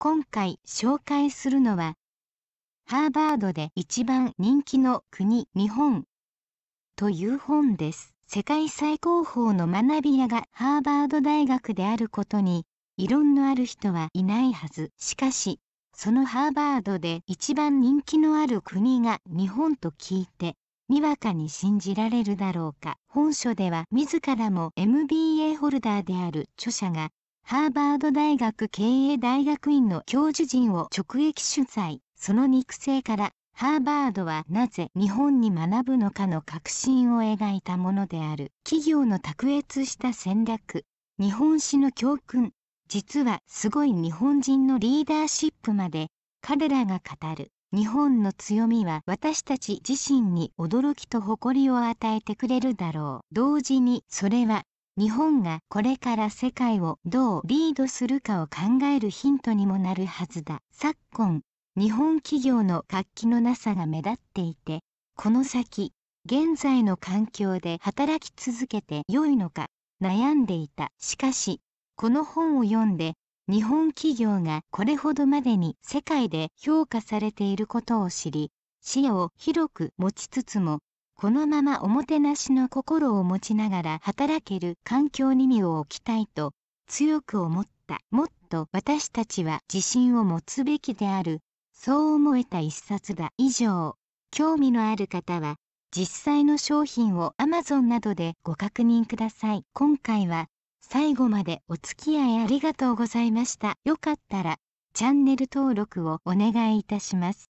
今回紹介するのは、ハーバードで一番人気の国日本という本です。世界最高峰の学び屋がハーバード大学であることに異論のある人はいないはず。しかし、そのハーバードで一番人気のある国が日本と聞いて、にわかに信じられるだろうか。本書では自らも MBA ホルダーである著者が、ハーバード大学経営大学院の教授陣を直撃取材。その肉声から、ハーバードはなぜ日本に学ぶのかの核心を描いたものである。企業の卓越した戦略、日本史の教訓、実はすごい日本人のリーダーシップまで彼らが語る。日本の強みは私たち自身に驚きと誇りを与えてくれるだろう。同時にそれは、日本がこれから世界をどうリードするかを考えるヒントにもなるはずだ。昨今、日本企業の活気のなさが目立っていて、この先、現在の環境で働き続けて良いのか悩んでいた。しかし、この本を読んで、日本企業がこれほどまでに世界で評価されていることを知り、視野を広く持ちつつも、このままおもてなしの心を持ちながら働ける環境に身を置きたいと強く思った。もっと私たちは自信を持つべきである。そう思えた一冊だ。以上、興味のある方は実際の商品を Amazon などでご確認ください。今回は最後までお付き合いありがとうございました。よかったらチャンネル登録をお願いいたします。